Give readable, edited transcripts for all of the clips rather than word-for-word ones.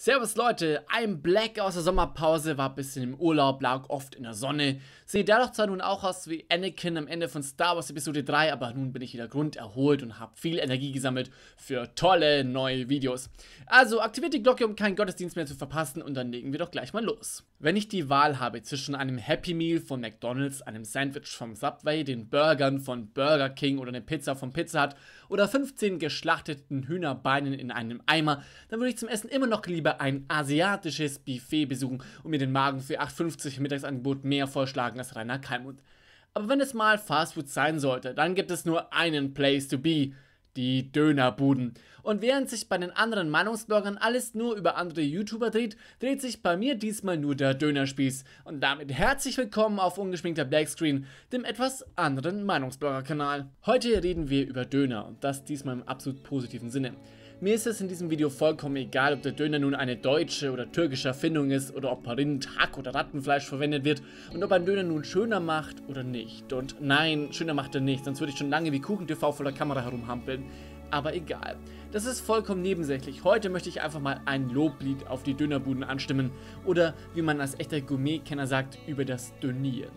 Servus Leute, ein Black aus der Sommerpause, war ein bisschen im Urlaub, lag oft in der Sonne. Sieht dadurch zwar nun auch aus wie Anakin am Ende von Star Wars Episode 3, aber nun bin ich wieder grunderholt und habe viel Energie gesammelt für tolle neue Videos. Also aktiviert die Glocke, um keinen Gottesdienst mehr zu verpassen, und dann legen wir doch gleich mal los. Wenn ich die Wahl habe zwischen einem Happy Meal von McDonald's, einem Sandwich vom Subway, den Burgern von Burger King oder eine Pizza von Pizza Hut oder 15 geschlachteten Hühnerbeinen in einem Eimer, dann würde ich zum Essen immer noch lieber ein asiatisches Buffet besuchen und mir den Magen für 8,50 Mittagsangebot mehr vorschlagen als Reiner Keimund. Aber wenn es mal Fastfood sein sollte, dann gibt es nur einen Place to be, die Dönerbuden. Und während sich bei den anderen Meinungsbloggern alles nur über andere YouTuber dreht, dreht sich bei mir diesmal nur der Dönerspieß. Und damit herzlich willkommen auf ungeschminkter Blackscreen, dem etwas anderen Meinungsblogger-Kanal. Heute reden wir über Döner, und das diesmal im absolut positiven Sinne. Mir ist es in diesem Video vollkommen egal, ob der Döner nun eine deutsche oder türkische Erfindung ist oder ob Rind, Hack oder Rattenfleisch verwendet wird und ob ein Döner nun schöner macht oder nicht. Und nein, schöner macht er nicht, sonst würde ich schon lange wie KuchenTV vor der Kamera herumhampeln. Aber egal, das ist vollkommen nebensächlich. Heute möchte ich einfach mal ein Loblied auf die Dönerbuden anstimmen oder, wie man als echter Gourmet-Kenner sagt, über das Dönieren.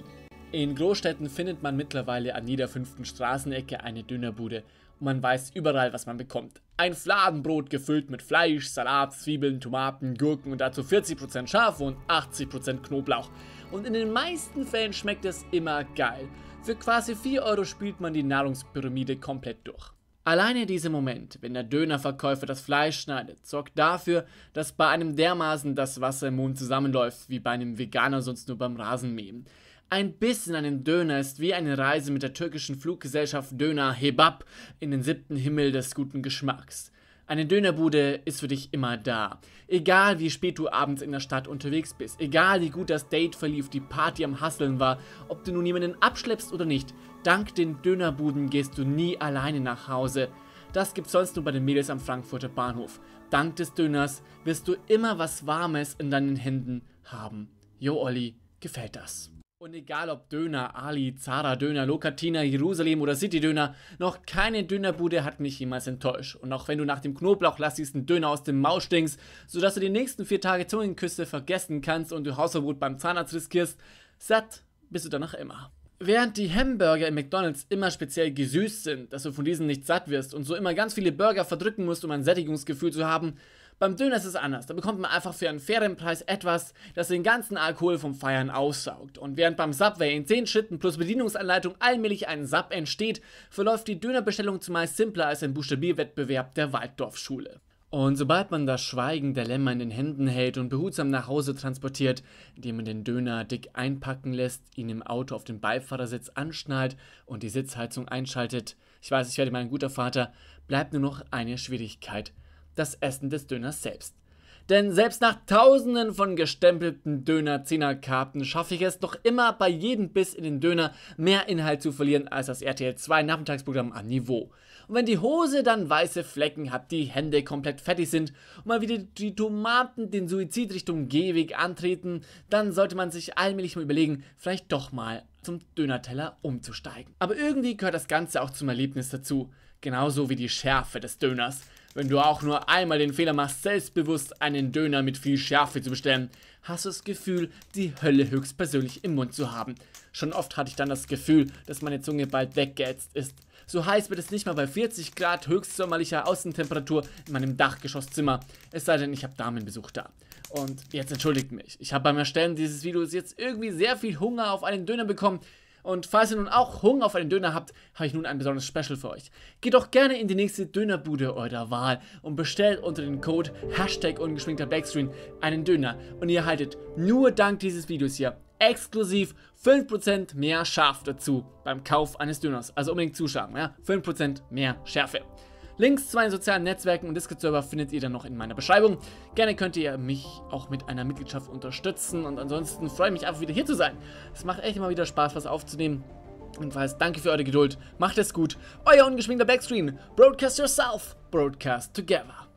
In Großstädten findet man mittlerweile an jeder 5. Straßenecke eine Dönerbude. Man weiß überall, was man bekommt. Ein Fladenbrot gefüllt mit Fleisch, Salat, Zwiebeln, Tomaten, Gurken und dazu 40% Schärfe und 80% Knoblauch. Und in den meisten Fällen schmeckt es immer geil. Für quasi 4 € spielt man die Nahrungspyramide komplett durch. Alleine dieser Moment, wenn der Dönerverkäufer das Fleisch schneidet, sorgt dafür, dass bei einem dermaßen das Wasser im Mund zusammenläuft, wie bei einem Veganer sonst nur beim Rasenmähen. Ein Biss in einem Döner ist wie eine Reise mit der türkischen Fluggesellschaft Döner Kebab in den 7. Himmel des guten Geschmacks. Eine Dönerbude ist für dich immer da. Egal wie spät du abends in der Stadt unterwegs bist, egal wie gut das Date verlief, die Party am Hasseln war, ob du nun jemanden abschleppst oder nicht, dank den Dönerbuden gehst du nie alleine nach Hause. Das gibt's sonst nur bei den Mädels am Frankfurter Bahnhof. Dank des Döners wirst du immer was Warmes in deinen Händen haben. Jo Olli, gefällt das? Und egal ob Döner, Ali, Zara Döner, Locatina, Jerusalem oder City Döner, noch keine Dönerbude hat mich jemals enttäuscht. Und auch wenn du nach dem knoblauchlastigen Döner aus dem Maul stinkst, sodass du die nächsten 4 Tage Zungenküsse vergessen kannst und du Hausverbot beim Zahnarzt riskierst, satt bist du danach immer. Während die Hamburger im McDonald's immer speziell gesüßt sind, dass du von diesen nicht satt wirst und so immer ganz viele Burger verdrücken musst, um ein Sättigungsgefühl zu haben, beim Döner ist es anders. Da bekommt man einfach für einen fairen Preis etwas, das den ganzen Alkohol vom Feiern aussaugt. Und während beim Subway in 10 Schritten plus Bedienungsanleitung allmählich ein Sub entsteht, verläuft die Dönerbestellung zumeist simpler als ein Buchstabierwettbewerb der Waldorfschule. Und sobald man das Schweigen der Lämmer in den Händen hält und behutsam nach Hause transportiert, indem man den Döner dick einpacken lässt, ihn im Auto auf den Beifahrersitz anschnallt und die Sitzheizung einschaltet, ich weiß, ich werde mal ein guter Vater, bleibt nur noch eine Schwierigkeit: das Essen des Döners selbst. Denn selbst nach tausenden von gestempelten Döner-10er-Karten schaffe ich es doch immer, bei jedem Biss in den Döner mehr Inhalt zu verlieren als das RTL 2 Nachmittagsprogramm an Niveau. Und wenn die Hose dann weiße Flecken hat, die Hände komplett fettig sind und mal wieder die Tomaten den Suizid Richtung Gehweg antreten, dann sollte man sich allmählich mal überlegen, vielleicht doch mal zum Dönerteller umzusteigen. Aber irgendwie gehört das Ganze auch zum Erlebnis dazu, genauso wie die Schärfe des Döners. Wenn du auch nur einmal den Fehler machst, selbstbewusst einen Döner mit viel Schärfe zu bestellen, hast du das Gefühl, die Hölle höchstpersönlich im Mund zu haben. Schon oft hatte ich dann das Gefühl, dass meine Zunge bald weggeätzt ist. So heiß wird es nicht mal bei 40 Grad höchstsommerlicher Außentemperatur in meinem Dachgeschosszimmer, es sei denn, ich habe Damenbesuch da. Und jetzt entschuldigt mich, ich habe beim Erstellen dieses Videos jetzt irgendwie sehr viel Hunger auf einen Döner bekommen. Und falls ihr nun auch Hunger auf einen Döner habt, habe ich nun ein besonderes Special für euch. Geht doch gerne in die nächste Dönerbude eurer Wahl und bestellt unter dem Code #ungeschminkterBlackscreen einen Döner. Und ihr erhaltet nur dank dieses Videos hier exklusiv 5% mehr Schärfe dazu beim Kauf eines Döners. Also unbedingt zuschlagen, ja? 5% mehr Schärfe. Links zu meinen sozialen Netzwerken und Discord-Server findet ihr dann noch in meiner Beschreibung. Gerne könnt ihr mich auch mit einer Mitgliedschaft unterstützen und ansonsten freue ich mich einfach wieder hier zu sein. Es macht echt immer wieder Spaß, was aufzunehmen. Und falls, danke für eure Geduld, macht es gut. Euer ungeschminkter Blackscreen. Broadcast yourself, broadcast together.